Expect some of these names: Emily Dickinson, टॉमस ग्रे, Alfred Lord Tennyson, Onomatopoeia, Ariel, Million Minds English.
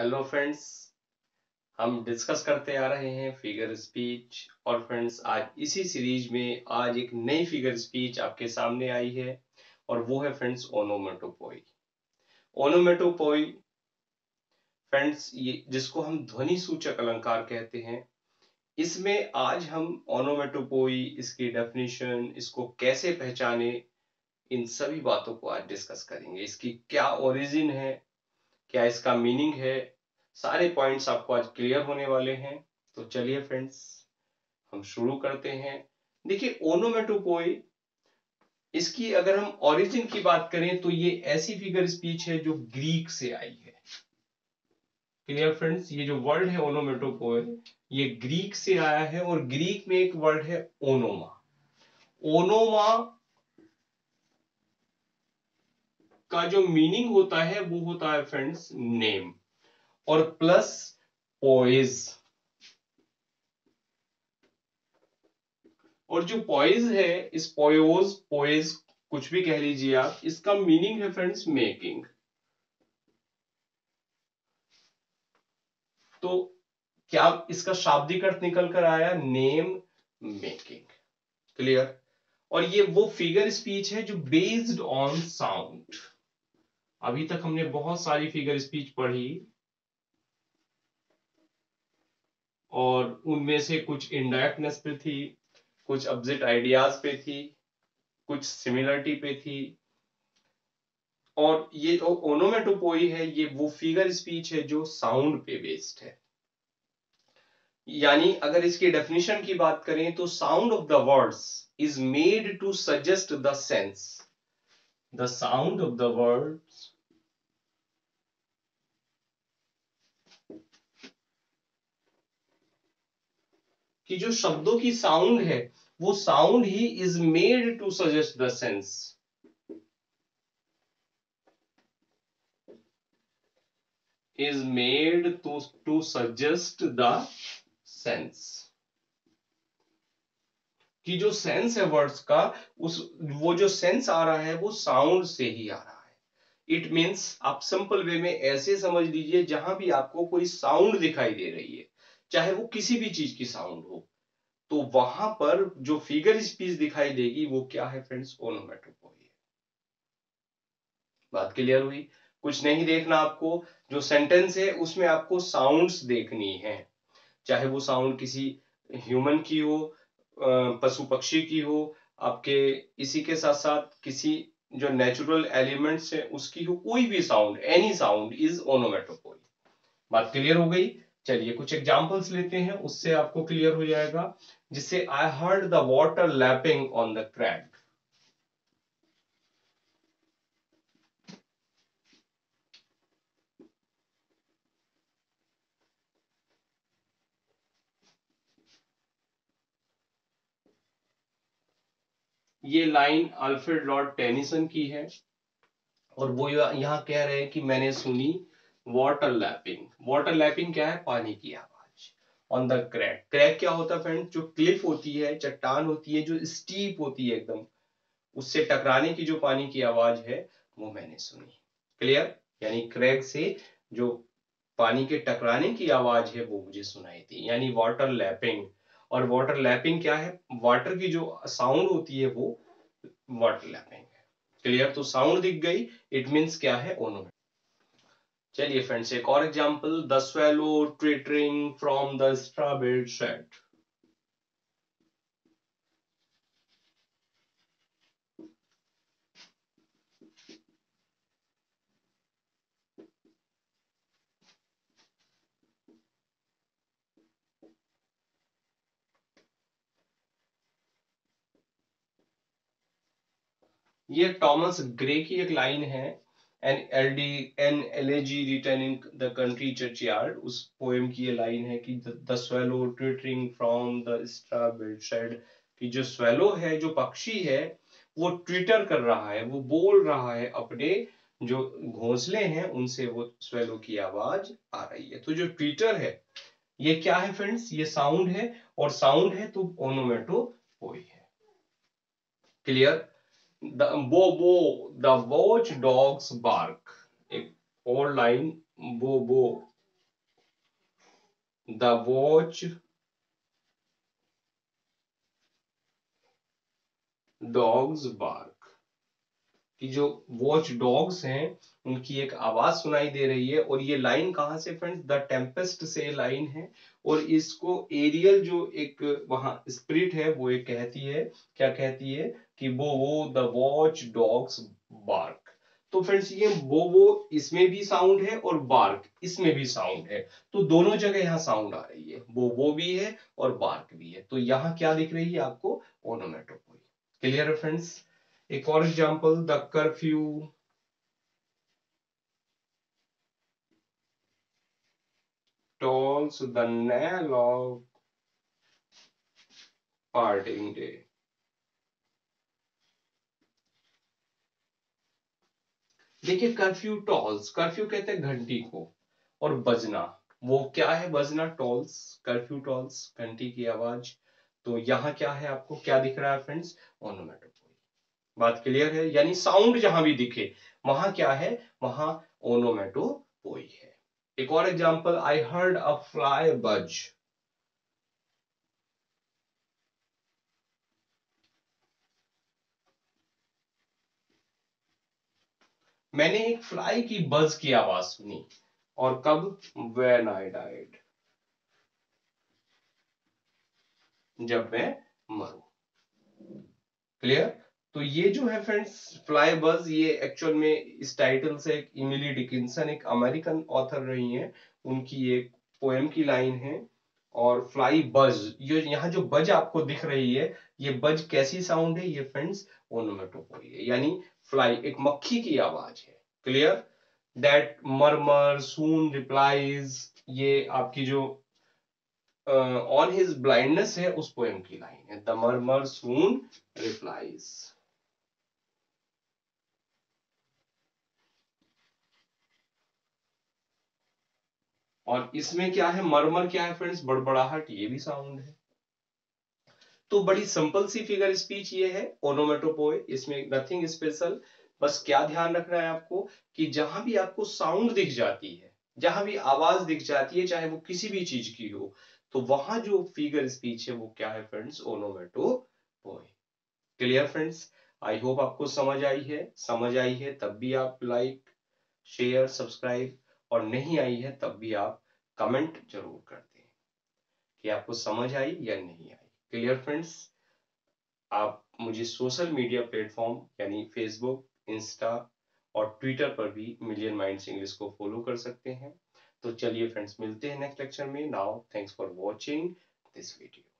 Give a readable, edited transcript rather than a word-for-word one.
Hello friends, हम discuss करते आ रहे हैं फिगर स्पीच। और फ्रेंड्स आज इसी सीरीज में आज एक नई फिगर स्पीच आपके सामने आई है और वो है फ्रेंड्स ओनोमेटोपोई। ओनोमेटोपोई फ्रेंड्स ये जिसको हम ध्वनि सूचक अलंकार कहते हैं, इसमें आज हम ओनोमेटोपोई, इसकी डेफिनेशन, इसको कैसे पहचाने, इन सभी बातों को आज डिस्कस करेंगे। इसकी क्या ओरिजिन है, क्या इसका मीनिंग है, सारे पॉइंट्स आपको आज क्लियर होने वाले हैं। तो चलिए फ्रेंड्स हम शुरू करते हैं। देखिए ओनोमेटोपोई, इसकी अगर हम ओरिजिन की बात करें तो ये ऐसी फिगर स्पीच है जो ग्रीक से आई है। क्लियर फ्रेंड्स, ये जो वर्ड है ओनोमेटोपोई ये ग्रीक से आया है और ग्रीक में एक वर्ड है ओनोमा। ओनोमा का जो मीनिंग होता है वो होता है फ्रेंड्स नेम, और प्लस पोइज, और जो पोइज है इस पोयोज पोइज कुछ भी कह लीजिए आप, इसका मीनिंग है फ्रेंड्स मेकिंग। तो क्या इसका शाब्दिक अर्थ निकल कर आया नेम मेकिंग। क्लियर। और ये वो फिगर स्पीच है जो बेस्ड ऑन साउंड। अभी तक हमने बहुत सारी फिगर स्पीच पढ़ी और उनमें से कुछ इनडायरेक्टनेस पे थी, कुछ ऑब्जेक्ट आइडियाज पे थी, कुछ सिमिलरिटी पे थी। और ये ओनोमेटोपोई है, ये वो फिगर स्पीच है जो साउंड पे बेस्ड है। यानी अगर इसकी डेफिनेशन की बात करें तो sound of the words is made to suggest the sense. The sound of the words कि जो शब्दों की साउंड है वो साउंड ही is made to suggest the sense. Is made to suggest the sense. कि जो सेंस है वर्ड्स का वो जो सेंस आ रहा है वो साउंड से ही आ रहा है। इट मींस आप सिंपल वे में ऐसे समझ लीजिए, जहां भी आपको कोई साउंड दिखाई दे रही है, चाहे वो किसी भी चीज की साउंड हो, तो वहां पर जो फिगर स्पीच दिखाई देगी वो क्या है फ्रेंड्स ओनोमेटोपोई है। बात क्लियर हुई। कुछ नहीं देखना आपको, जो सेंटेंस है उसमें आपको साउंड्स देखनी है, चाहे वो साउंड किसी ह्यूमन की हो, पशु पक्षी की हो, आपके इसी के साथ साथ किसी जो नेचुरल एलिमेंट्स है उसकी हो, कोई भी sound, any sound is onomatopoeia. बात क्लियर हो गई। चलिए कुछ एग्जांपल्स लेते हैं, उससे आपको क्लियर हो जाएगा। जिससे I heard the water lapping on the crack. ये लाइन अल्फ्रेड लॉर्ड टेनिसन की है और वो यहाँ कह रहे हैं कि मैंने सुनी वाटर लैपिंग। वाटर लैपिंग क्या है? पानी की आवाज। On the crack. क्रैक क्या होता है फ्रेंड? जो क्लिफ होती है, चट्टान होती है, जो स्टीप होती है एकदम, उससे टकराने की जो पानी की आवाज है वो मैंने सुनी। क्लियर। यानी क्रैक से जो पानी के टकराने की आवाज है वो मुझे सुनाई थी, यानी वाटर लैपिंग। और वाटर लैपिंग क्या है? वाटर की जो साउंड होती है वो वाटर लैपिंग है। क्लियर। तो साउंड दिख गई, इट मींस क्या है ओनोमेटोपोई। चलिए फ्रेंड्स एक और example. The swallow twittering from the straw built shed. ये टॉमस ग्रे की एक लाइन है, an elegy written in the country churchyard, उस पोएम की ये लाइन है कि the swallow twittering from the straw built shed. कि जो स्वैलो है, जो पक्षी है, वो ट्विटर कर रहा है, वो बोल रहा है, अपने जो घोंसले हैं उनसे वो स्वैलो की आवाज आ रही है। तो जो ट्विटर है ये क्या है फ्रेंड्स? ये साउंड है, और साउंड है तो ओनोमेटोपोई है। Clear. The watch dogs bark, एक और लाइन, बो बो the watch, dogs bark, कि जो वॉच डॉग्स हैं उनकी एक आवाज सुनाई दे रही है। और ये लाइन कहाँ से फ्रेंड्स, द टेम्पेस्ट से लाइन है। और इसको एरियल जो एक वहां स्पिरिट है वो एक कहती है, क्या कहती है कि वो द वॉच डॉग्स बार्क। तो फ्रेंड्स ये वो इसमें भी साउंड है और बार्क इसमें भी साउंड है, तो दोनों जगह यहाँ साउंड आ रही है, वो भी है और बार्क भी है। तो यहाँ क्या दिख रही है आपको, ओनोमेटोपोई। क्लियर है फ्रेंड्स। एक और example, the curfew, tolls the knell of parting day, देखिए कर्फ्यू टॉल्स, कर्फ्यू कहते हैं घंटी को, और बजना, वो क्या है बजना, टॉल्स, कर्फ्यू टॉल्स घंटी की आवाज। तो यहाँ क्या है आपको, क्या दिख रहा है फ्रेंड्स, ओनोमेटोपोई। बात क्लियर है, यानी साउंड जहां भी दिखे वहां क्या है, वहां ओनोमेटोपोई है। एक और example, I heard a fly buzz, मैंने एक फ्लाई की बज की आवाज सुनी, और कब, व्हेन आई डाइड, जब मैं मरूं। क्लियर। तो ये जो है फ्रेंड्स फ्लाई बज, ये एक्चुअल में इस टाइटल से एक इमिली डिकिंसन, एक अमेरिकन ऑथर रही हैं, उनकी एक पोएम की लाइन है। और फ्लाई बज, ये यहाँ जो बज आपको दिख रही है, ये बज कैसी साउंड है, ये फ्रेंड्स ओनोमेटोपोई है, यानी फ्लाई एक मक्खी की आवाज है। Clear. That murmur soon replies, ये आपकी जो ऑन हिज ब्लाइंडनेस है उस पोएम की लाइन है, द मर्मर सून रिप्लाइज। और इसमें क्या है, मरमर क्या है फ्रेंड्स, बड़बड़ाहट, ये भी साउंड है। तो बड़ी सिंपल सी फिगर स्पीच ये है ओनोमेटोपोई, इसमें नथिंग स्पेशल। बस क्या ध्यान रखना है आपको, कि जहां भी आपको साउंड दिख जाती है, जहां भी आवाज दिख जाती है, चाहे वो किसी भी चीज की हो, तो वहां जो फिगर स्पीच है वो क्या है friends, onomatopoeia. Clear friends, I hope आपको समझ आई है। समझ आई है तब भी आप लाइक, शेयर, सब्सक्राइब, और नहीं आई है तब भी आप कमेंट जरूर कर दें कि आपको समझ आई या नहीं आई। क्लियर फ्रेंड्स, आप मुझे सोशल मीडिया प्लेटफॉर्म यानी फेसबुक, इंस्टा और ट्विटर पर भी मिलियन माइंड्स इंग्लिश को फॉलो कर सकते हैं। तो चलिए फ्रेंड्स, मिलते हैं नेक्स्ट लेक्चर में। Now thanks for watching this video.